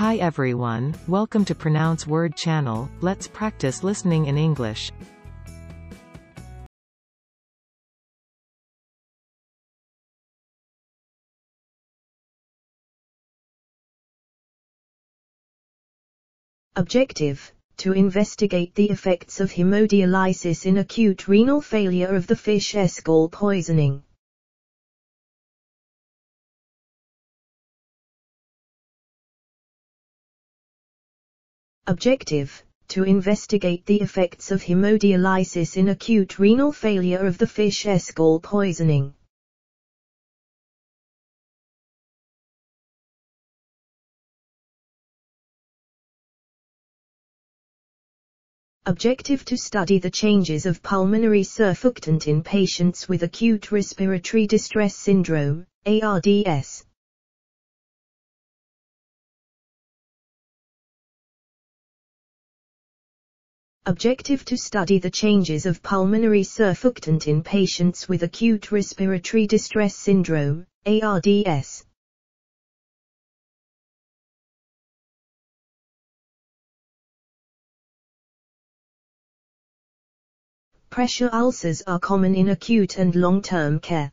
Hi everyone, welcome to Pronounce Word channel. Let's practice listening in English. Objective: to investigate the effects of hemodialysis in acute renal failure of the fish Escal poisoning. Objective: to investigate the effects of hemodialysis in acute renal failure of the fish Escal poisoning. Objective: to study the changes of pulmonary surfactant in patients with acute respiratory distress syndrome, ARDS. Objective: to study the changes of pulmonary surfactant in patients with acute respiratory distress syndrome, ARDS. Pressure ulcers are common in acute and long-term care.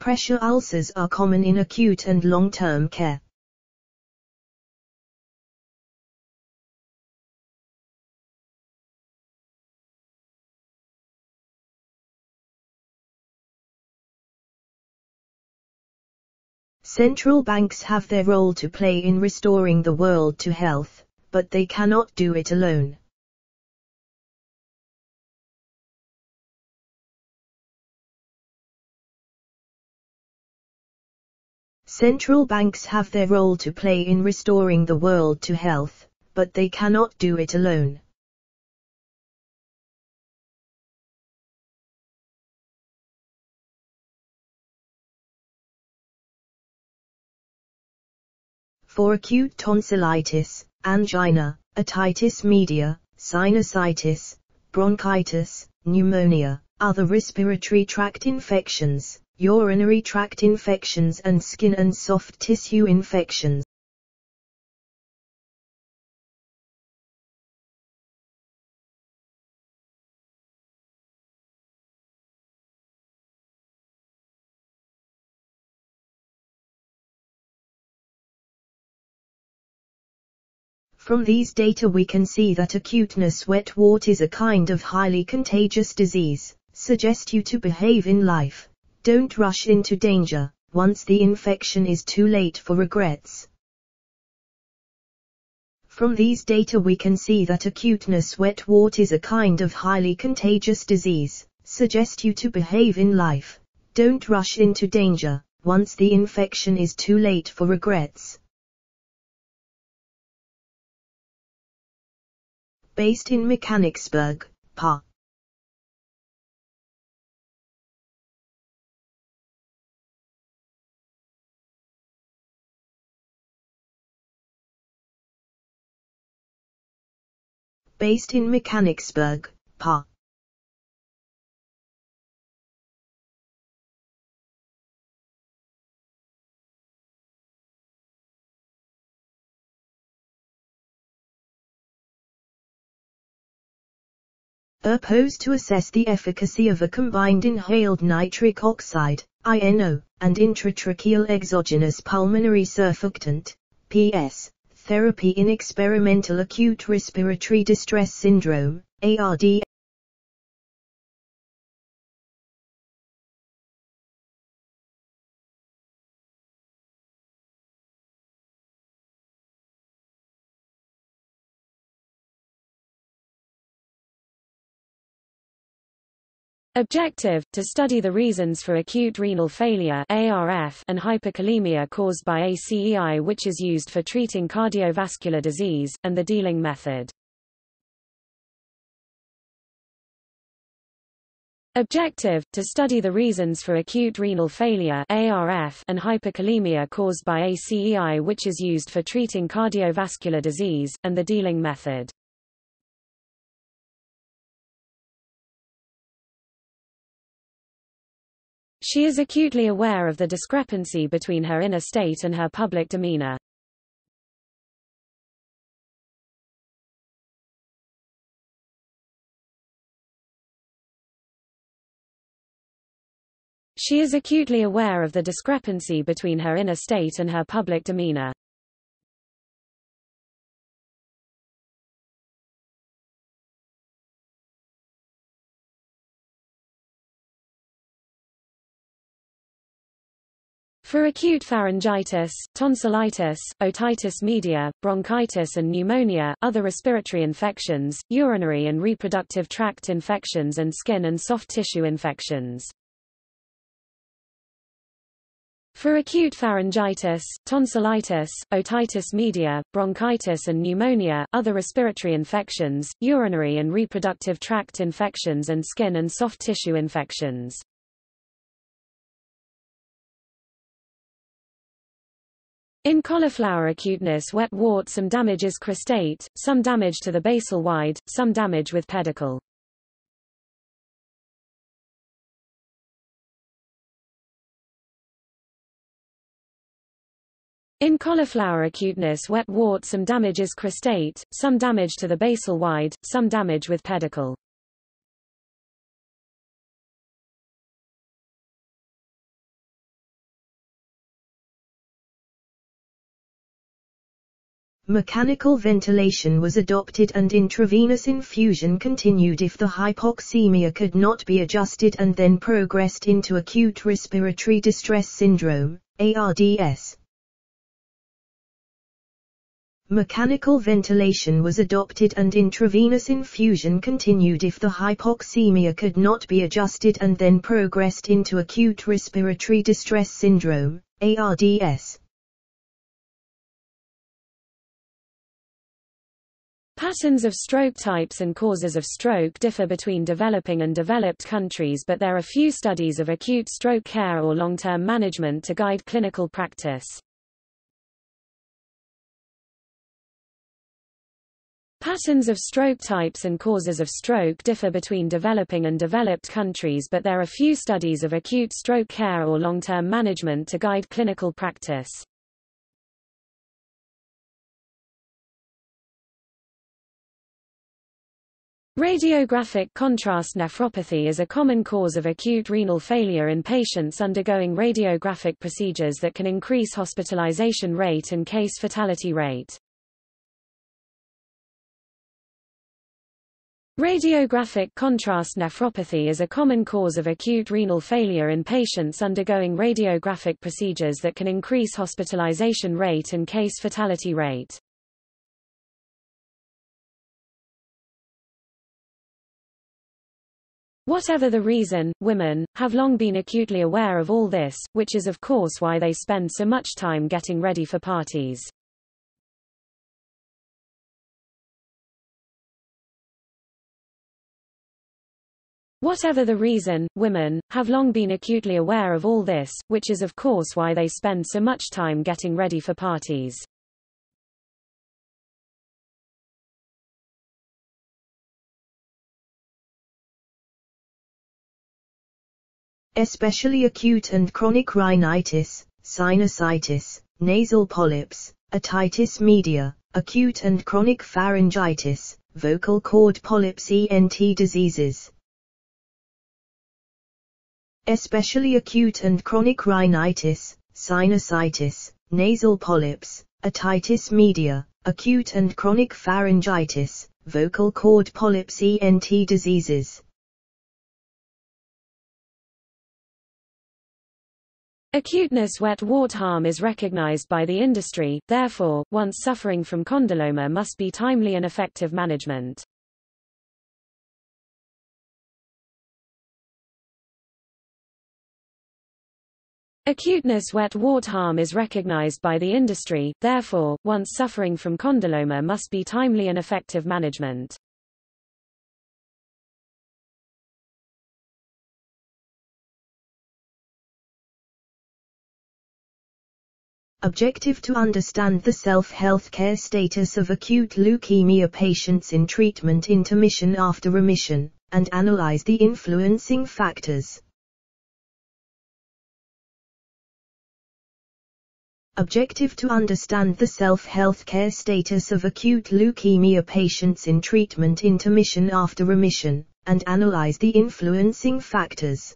Pressure ulcers are common in acute and long-term care. Central banks have their role to play in restoring the world to health, but they cannot do it alone. Central banks have their role to play in restoring the world to health, but they cannot do it alone. For acute tonsillitis, angina, otitis media, sinusitis, bronchitis, pneumonia, other respiratory tract infections, urinary tract infections and skin and soft tissue infections. From these data we can see that acuteness wet wart is a kind of highly contagious disease. Suggest you to behave in life. Don't rush into danger, once the infection is too late for regrets. From these data we can see that acuteness wet wart is a kind of highly contagious disease. Suggest you to behave in life. Don't rush into danger, once the infection is too late for regrets. Based in Mechanicsburg, PA. Based in Mechanicsburg, PA. Proposed to assess the efficacy of a combined inhaled nitric oxide, INO, and intratracheal exogenous pulmonary surfactant, PS, therapy in experimental acute respiratory distress syndrome, ARDS. Objective: to study the reasons for acute renal failure (ARF) and hyperkalemia caused by ACEI, which is used for treating cardiovascular disease, and the dealing method. Objective: to study the reasons for acute renal failure (ARF) and hyperkalemia caused by ACEI, which is used for treating cardiovascular disease, and the dealing method. She is acutely aware of the discrepancy between her inner state and her public demeanor. She is acutely aware of the discrepancy between her inner state and her public demeanor. For acute pharyngitis, tonsillitis, otitis media, bronchitis and pneumonia, other respiratory infections, urinary and reproductive tract infections and skin and soft tissue infections. For acute pharyngitis, tonsillitis, otitis media, bronchitis and pneumonia, other respiratory infections, urinary and reproductive tract infections and skin and soft tissue infections. In cauliflower acuteness, wet wart, some damage is crestate, some damage to the basal wide, some damage with pedicle. In cauliflower acuteness, wet wart, some damage is crestate, some damage to the basal wide, some damage with pedicle. Mechanical ventilation was adopted and intravenous infusion continued if the hypoxemia could not be adjusted, and then progressed into acute respiratory distress syndrome, ARDS. Mechanical ventilation was adopted and intravenous infusion continued if the hypoxemia could not be adjusted, and then progressed into acute respiratory distress syndrome, ARDS. Patterns of stroke types and causes of stroke differ between developing and developed countries, but there are few studies of acute stroke care or long-term management to guide clinical practice. Patterns of stroke types and causes of stroke differ between developing and developed countries, but there are few studies of acute stroke care or long-term management to guide clinical practice. Radiographic contrast nephropathy is a common cause of acute renal failure in patients undergoing radiographic procedures that can increase hospitalization rate and case fatality rate. Radiographic contrast nephropathy is a common cause of acute renal failure in patients undergoing radiographic procedures that can increase hospitalization rate and case fatality rate. Whatever the reason, women have long been acutely aware of all this, which is of course why they spend so much time getting ready for parties. Whatever the reason, women have long been acutely aware of all this, which is of course why they spend so much time getting ready for parties. Especially acute and chronic rhinitis, sinusitis, nasal polyps, otitis media, acute and chronic pharyngitis, vocal cord polyps, ENT diseases. Especially acute and chronic rhinitis, sinusitis, nasal polyps, otitis media, acute and chronic pharyngitis, vocal cord polyps, ENT diseases. Acuteness wet wart harm is recognized by the industry, therefore, once suffering from condyloma must be timely and effective management. Acuteness wet wart harm is recognized by the industry, therefore, once suffering from condyloma must be timely and effective management. Objective to understand the self-healthcare status of acute leukemia patients in treatment intermission after remission, and analyze the influencing factors. Objective: to understand the self-health care status of acute leukemia patients in treatment intermission after remission, and analyze the influencing factors.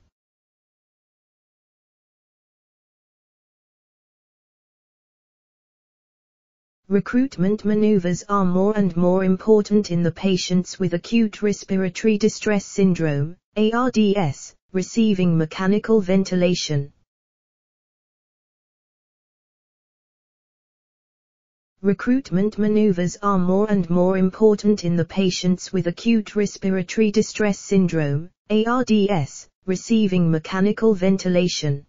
Recruitment maneuvers are more and more important in the patients with acute respiratory distress syndrome, ARDS, receiving mechanical ventilation. Recruitment maneuvers are more and more important in the patients with acute respiratory distress syndrome, ARDS, receiving mechanical ventilation.